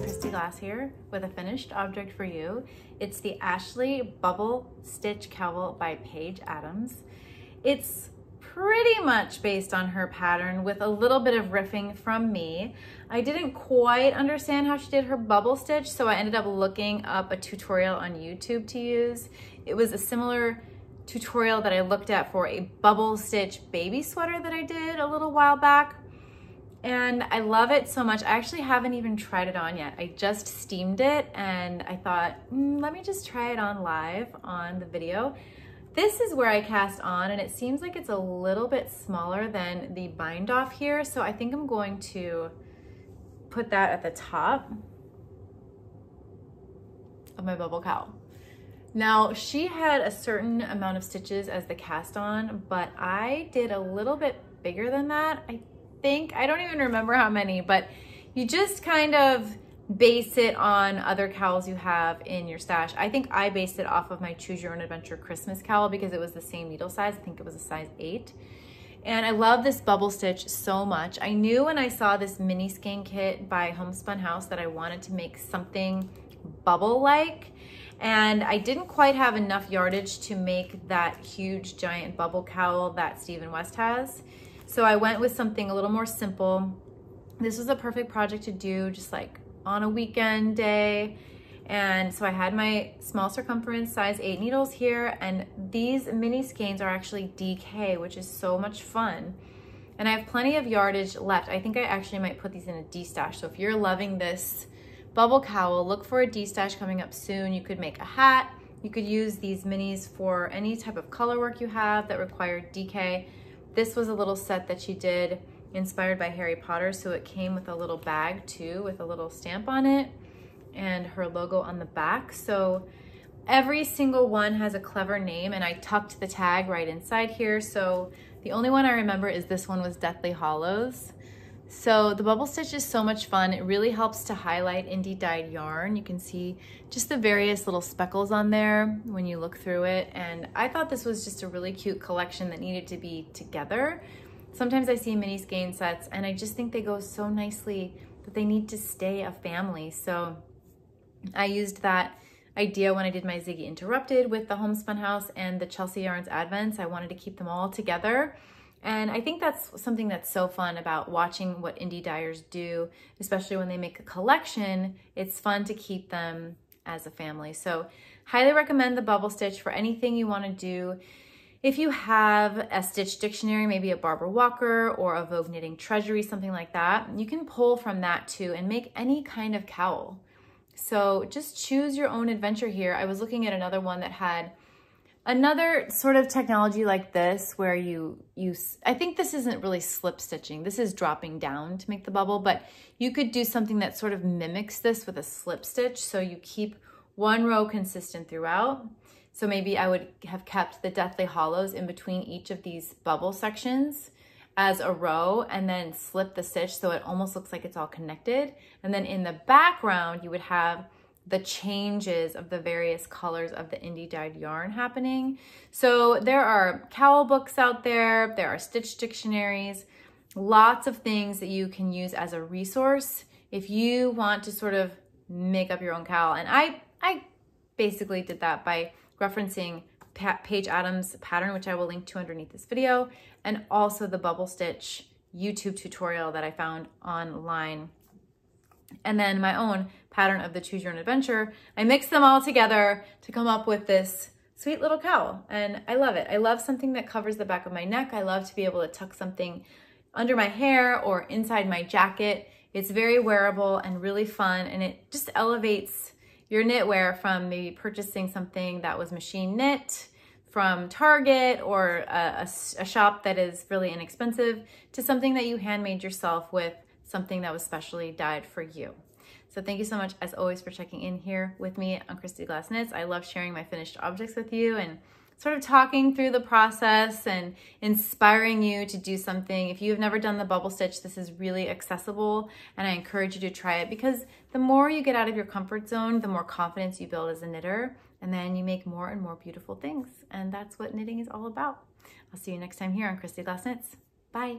Kristy Glass here with a finished object for you. It's the Ashlee Bubble Stitch Cowl by Paige Adams. It's pretty much based on her pattern with a little bit of riffing from me. I didn't quite understand how she did her bubble stitch, so I ended up looking up a tutorial on YouTube to use. It was a similar tutorial that I looked at for a bubble stitch baby sweater that I did a little while back, and I love it so much. I actually haven't even tried it on yet. I just steamed it and I thought, let me just try it on live on the video. This is where I cast on, and it seems like it's a little bit smaller than the bind off here, so I think I'm going to put that at the top of my bubble cowl. Now, she had a certain amount of stitches as the cast on, but I did a little bit bigger than that, I think. I don't even remember how many, but you just kind of base it on other cowls you have in your stash. I think I based it off of my Choose Your Own Adventure Christmas cowl because it was the same needle size. I think it was a size 8. And I love this bubble stitch so much. I knew when I saw this mini skein kit by Homespun House that I wanted to make something bubble-like, and I didn't quite have enough yardage to make that huge giant bubble cowl that Stephen West has. So I went with something a little more simple. This was a perfect project to do just like on a weekend day, and so I had my small circumference size 8 needles here, and these mini skeins are actually DK, which is so much fun, and I have plenty of yardage left. I think I actually might put these in a D stash, so if you're loving this bubble cowl, look for a D stash coming up soon. You could make a hat, you could use these minis for any type of color work you have that required DK. This was a little set that she did inspired by Harry Potter, so it came with a little bag too with a little stamp on it and her logo on the back. So every single one has a clever name, and I tucked the tag right inside here, so the only one I remember is this one was Deathly Hallows. So the bubble stitch is so much fun. It really helps to highlight indie dyed yarn. You can see just the various little speckles on there when you look through it, and I thought this was just a really cute collection that needed to be together. Sometimes I see mini skein sets and I just think they go so nicely, but they need to stay a family. So I used that idea when I did my Ziggy Interrupted with the Homespun House and the Chelsea Yarns Advents. I wanted to keep them all together. And I think that's something that's so fun about watching what indie dyers do, especially when they make a collection. It's fun to keep them as a family. So highly recommend the bubble stitch for anything you want to do. If you have a stitch dictionary, maybe a Barbara Walker or a Vogue Knitting Treasury, something like that, you can pull from that too and make any kind of cowl. So just choose your own adventure here. I was looking at another one that had another sort of technology like this where you I think this isn't really slip stitching. This is dropping down to make the bubble, but you could do something that sort of mimics this with a slip stitch, so you keep one row consistent throughout. So maybe I would have kept the Deathly Hallows in between each of these bubble sections as a row and then slip the stitch so it almost looks like it's all connected. And then in the background, you would have the changes of the various colors of the indie dyed yarn happening. So there are cowl books out there. There are stitch dictionaries, lots of things that you can use as a resource if you want to sort of make up your own cowl. And I basically did that by referencing Paige Adams' pattern, which I will link to underneath this video, and also the bubble stitch YouTube tutorial that I found online, and then my own pattern of the Choose Your Own Adventure. I mixed them all together to come up with this sweet little cowl, and I love it. I love something that covers the back of my neck. I love to be able to tuck something under my hair or inside my jacket. It's very wearable and really fun, and it just elevates your knitwear from maybe purchasing something that was machine knit from Target or a shop that is really inexpensive to something that you handmade yourself with something that was specially dyed for you. So thank you so much as always for checking in here with me on Kristy Glass Knits. I love sharing my finished objects with you and sort of talking through the process and inspiring you to do something. If you've never done the bubble stitch, this is really accessible, and I encourage you to try it, because the more you get out of your comfort zone, the more confidence you build as a knitter, and then you make more and more beautiful things. And that's what knitting is all about. I'll see you next time here on Kristy Glass Knits. Bye.